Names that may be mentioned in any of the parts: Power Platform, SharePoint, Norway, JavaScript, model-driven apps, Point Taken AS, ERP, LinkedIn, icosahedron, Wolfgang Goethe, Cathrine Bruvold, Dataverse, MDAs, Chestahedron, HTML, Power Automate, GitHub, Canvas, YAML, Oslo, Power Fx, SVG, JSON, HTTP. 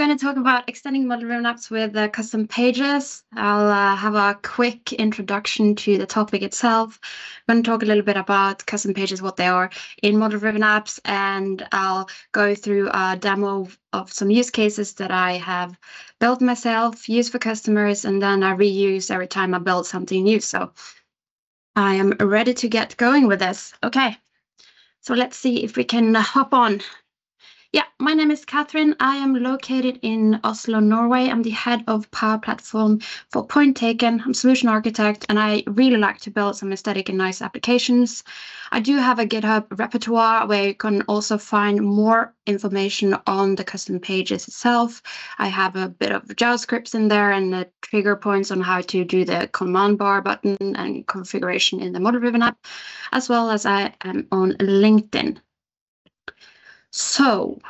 going to talk about extending model room apps with custom pages. I'll have a quick introduction to the topic itself. I'm going to talk a little bit about custom pages, what they are in model-driven apps, and I'll go through a demo of some use cases that I have built myself, used for customers, and then I reuse every time I build something new. So I am ready to get going with this. Okay, so let's see if we can hop on. Yeah, my name is Cathrine. I am located in Oslo, Norway. I'm the head of Power Platform for Point Taken. I'm a solution architect, and I really like to build some aesthetic and nice applications. I do have a GitHub repertoire where you can also find more information on the custom pages itself. I have a bit of JavaScript in there and the trigger points on how to do the command bar button and configuration in the model-driven app, as well as I am on LinkedIn. So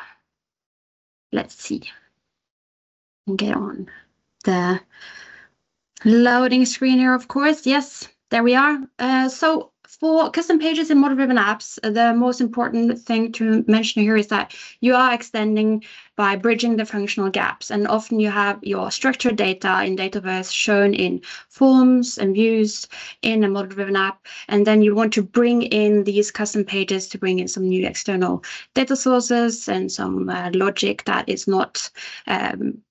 let's see and get on the loading screen here, of course. Yes, there we are. So for custom pages in model-driven apps, the most important thing to mention here is that you are extending by bridging the functional gaps. And often you have your structured data in Dataverse shown in forms and views in a model-driven app. And then you want to bring in these custom pages to bring in some new external data sources and some logic that is not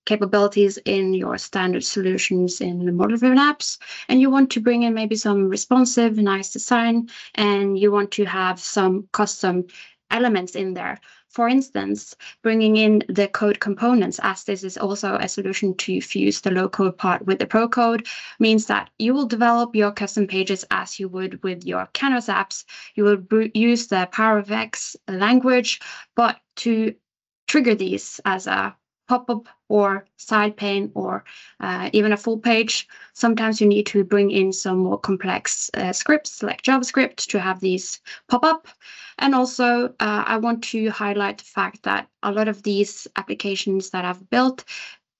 capabilities in your standard solutions in the model-driven apps. And you want to bring in maybe some responsive, nice design, and you want to have some custom elements in there. For instance, bringing in the code components, as this is also a solution to fuse the low-code part with the pro-code, means that you will develop your custom pages as you would with your Canvas apps. You will use the Power Fx language, but to trigger these as a pop-up or side pane or even a full page. Sometimes you need to bring in some more complex scripts like JavaScript to have these pop up. And also I want to highlight the fact that a lot of these applications that I've built,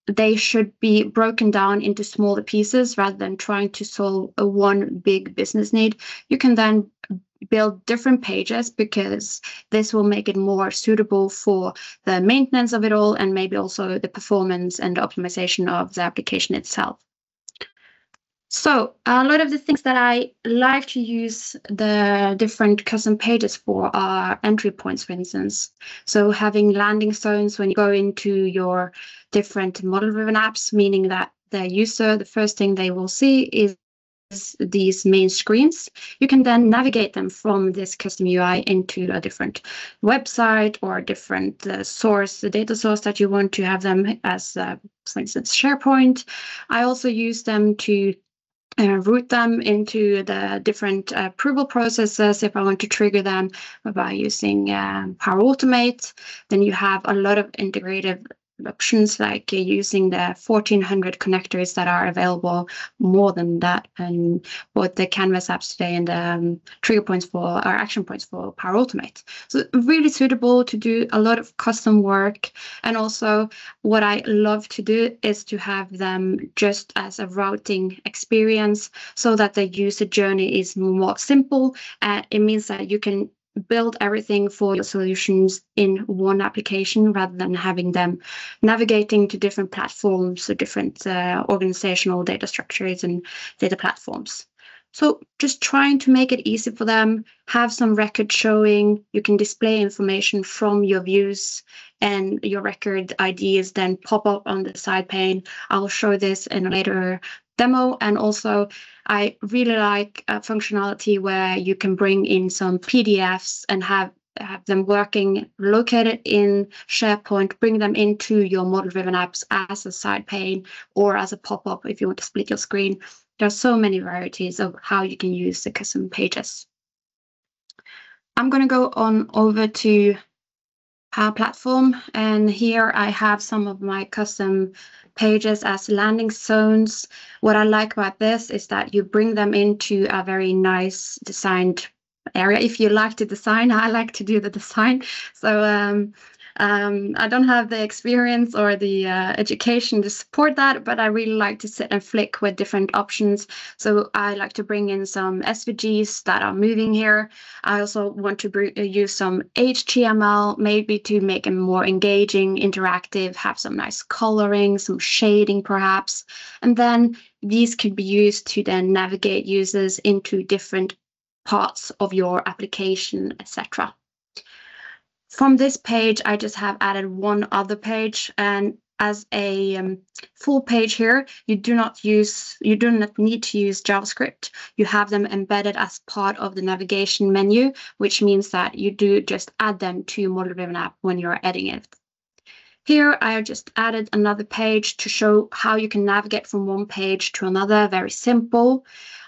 they should be broken down into smaller pieces rather than trying to solve one big business need. You can then build different pages because this will make it more suitable for the maintenance of it all and maybe also the performance and the optimization of the application itself. So a lot of the things that I like to use the different custom pages for are entry points, for instance. So having landing zones when you go into your different model-driven apps, meaning that the user, the first thing they will see is these main screens. You can then navigate them from this custom UI into a different website or a different source, the data source that you want to have them as, for instance, SharePoint. I also use them to route them into the different approval processes if I want to trigger them by using Power Automate. Then you have a lot of integrative options like using the 1400 connectors that are available, more than that, and both the Canvas apps today and the trigger points for or action points for Power Automate. So really suitable to do a lot of custom work. And also what I love to do is to have them just as a routing experience so that the user journey is more simple. It means that you can build everything for your solutions in one application rather than having them navigating to different platforms or different organizational data structures and data platforms. So just trying to make it easy for them, have some record showing, you can display information from your views and your record IDs then pop up on the side pane. I'll show this in a later demo. And also I really like functionality where you can bring in some PDFs and have them working located in SharePoint, bring them into your model-driven apps as a side pane or as a pop-up if you want to split your screen. There are so many varieties of how you can use the custom pages. I'm going to go on over to Power Platform, and here I have some of my custom pages as landing zones. What I like about this is that you bring them into a very nice designed area. If you like to design, I like to do the design. So I don't have the experience or the education to support that, but I really like to sit and flick with different options. So I like to bring in some SVGs that are moving here. I also want to use some HTML, maybe to make it more engaging, interactive, have some nice coloring, some shading perhaps. And then these could be used to then navigate users into different parts of your application, etc. From this page, I just have added one other page, and as a full page here, you do not need to use JavaScript. You have them embedded as part of the navigation menu, which means that you do just add them to your model-driven app when you're adding it. Here, I just added another page to show how you can navigate from one page to another, very simple.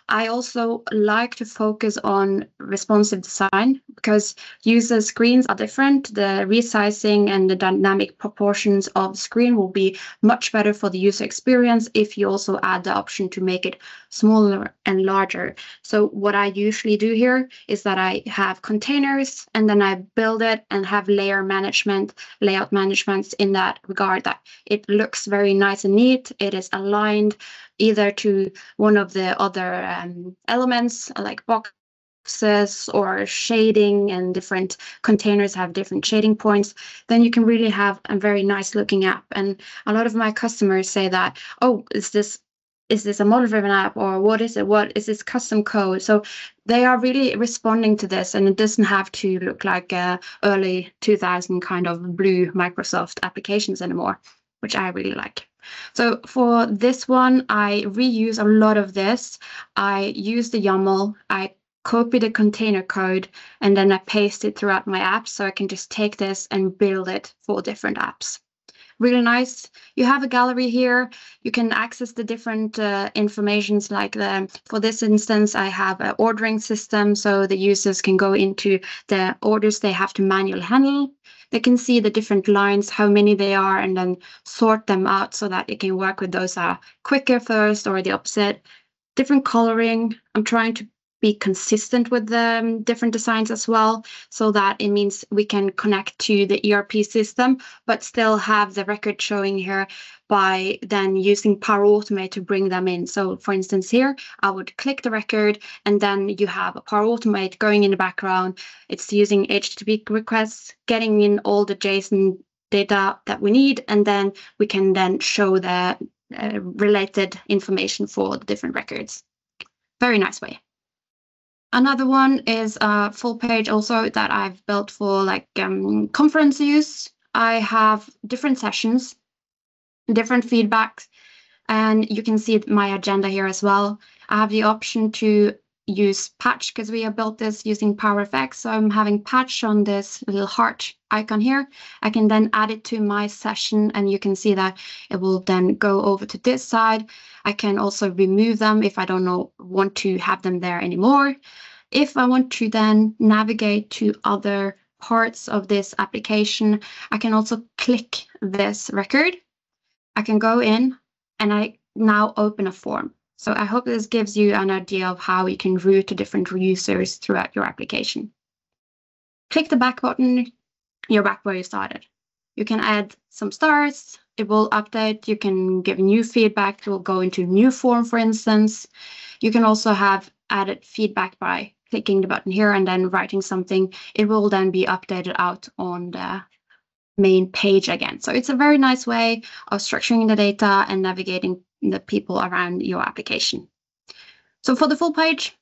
I also like to focus on responsive design because user screens are different. The resizing and the dynamic proportions of the screen will be much better for the user experience if you also add the option to make it smaller and larger. So what I usually do here is that I have containers and then I build it and have layout management in that regard, that it looks very nice and neat. It is aligned either to one of the other elements like boxes or shading, and different containers have different shading points, then you can really have a very nice looking app. And a lot of my customers say that, oh, is this a model-driven app, or what is it? What is this custom code? So they are really responding to this, and it doesn't have to look like early 2000 kind of blue Microsoft applications anymore, which I really like. So for this one, I reuse a lot of this. I use the YAML, I copy the container code, and then I paste it throughout my app, so I can just take this and build it for different apps. Really nice. You have a gallery here. You can access the different informations, like for this instance, I have an ordering system, so the users can go into the orders they have to manually handle. They can see the different lines, how many they are, and then sort them out so that it can work with those that are quicker first or the opposite. Different coloring. I'm trying to be consistent with the different designs as well, so that it means we can connect to the ERP system, but still have the record showing here by then using Power Automate to bring them in. So for instance here, I would click the record, and then you have a Power Automate going in the background. It's using HTTP requests, getting in all the JSON data that we need, and then we can then show the related information for the different records. Very nice way. Another one is a full page also that I've built for like conference use. I have different sessions, different feedbacks, and you can see my agenda here as well. I have the option to use patch because we have built this using Power Fx. So I'm having patch on this little heart icon here. I can then add it to my session, and you can see that it will then go over to this side. I can also remove them if I don't want to have them there anymore. If I want to then navigate to other parts of this application, I can also click this record. I can go in, and I now open a form. So I hope this gives you an idea of how you can route to different users throughout your application. Click the back button, you're back where you started. You can add some stars, it will update, you can give new feedback, it will go into new form, for instance. You can also have added feedback by clicking the button here and then writing something. It will then be updated out on the main page again. So it's a very nice way of structuring the data and navigating the people around your application. So for the full page,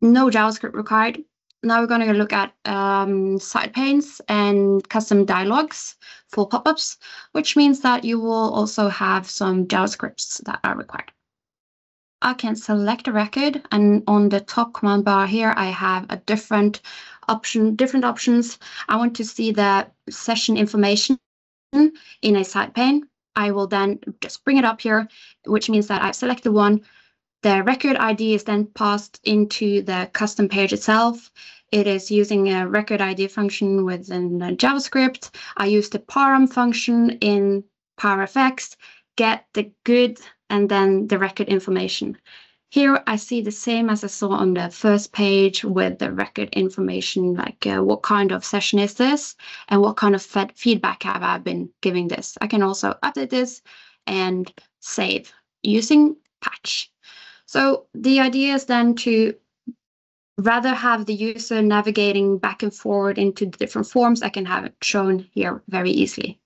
no JavaScript required. Now we're going to look at side panes and custom dialogues for pop-ups, which means that you will also have some JavaScripts that are required. I can select a record, and on the top command bar here, I have a different options. I want to see the session information in a side pane. I will then just bring it up here, which means that I've selected one. The record ID is then passed into the custom page itself. It is using a record ID function within JavaScript. I use the param function in Power Fx, get the good, and then the record information. Here I see the same as I saw on the first page with the record information, like what kind of session is this and what kind of feedback have I been giving this. I can also update this and save using patch. So the idea is then to rather have the user navigating back and forward into the different forms. I can have it shown here very easily.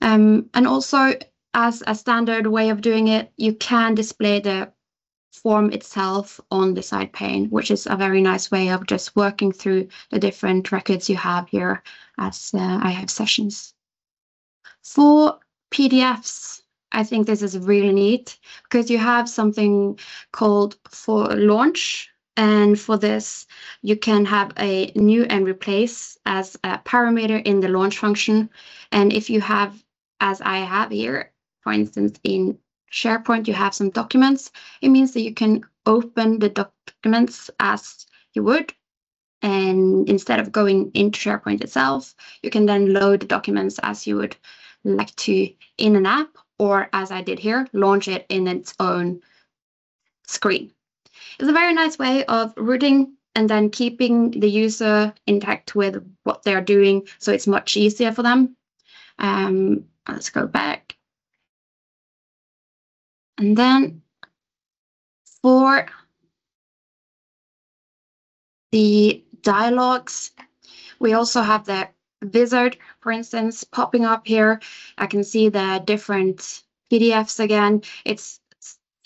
And also, as a standard way of doing it, you can display the form itself on the side pane, which is a very nice way of just working through the different records you have here as I have sessions. For PDFs, I think this is really neat because you have something called for launch. And for this, you can have a new and replace as a parameter in the launch function. And if you have, as I have here, for instance, in SharePoint, you have some documents. It means that you can open the documents as you would. And instead of going into SharePoint itself, you can then load the documents as you would like to in an app, or as I did here, launch it in its own screen. It's a very nice way of routing and then keeping the user intact with what they're doing, so it's much easier for them. Let's go back. And then for the dialogues, we also have the wizard, for instance, popping up here. I can see the different PDFs again. It's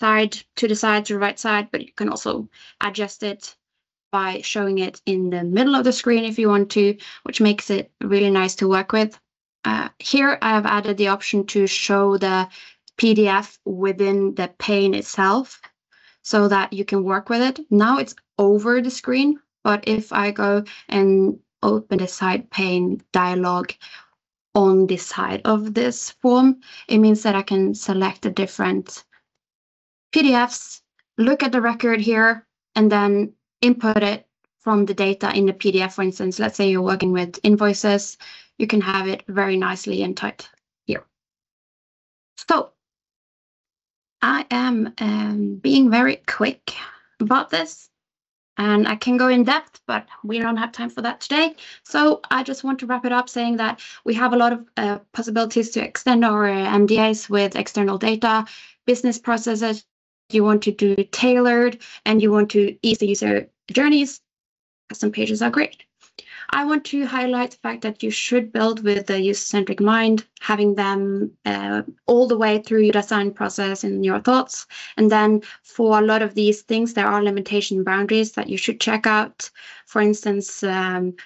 side to the side, to the right side, but you can also adjust it by showing it in the middle of the screen if you want to, which makes it really nice to work with. Here I have added the option to show the PDF within the pane itself so that you can work with it. Now it's over the screen, but if I go and open the side pane dialog on this side of this form, it means that I can select the different PDFs, look at the record here, and then input it from the data in the PDF. For instance, let's say you're working with invoices, you can have it very nicely and tight here. So I am being very quick about this. And I can go in depth, but we don't have time for that today. So I just want to wrap it up saying that we have a lot of possibilities to extend our MDAs with external data, business processes. You want to do tailored and you want to ease the user journeys. Custom pages are great. I want to highlight the fact that you should build with a user-centric mind, having them all the way through your design process and your thoughts. And then for a lot of these things, there are limitation boundaries that you should check out. For instance,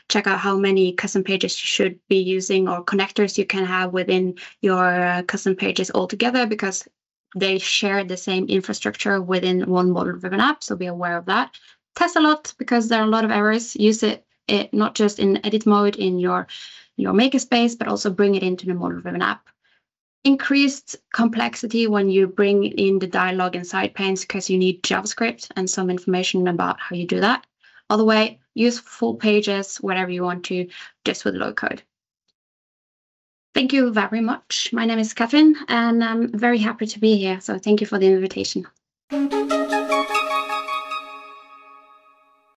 check out how many custom pages you should be using or connectors you can have within your custom pages altogether, because they share the same infrastructure within one model-driven app. So be aware of that. Test a lot because there are a lot of errors. Use it not just in edit mode in your makerspace, but also bring it into the model-driven app. Increased complexity when you bring in the dialogue and side panes because you need JavaScript and some information about how you do that. Other way, use full pages whenever you want to, just with low code. Thank you very much. My name is Cathrine, and I'm very happy to be here. So thank you for the invitation.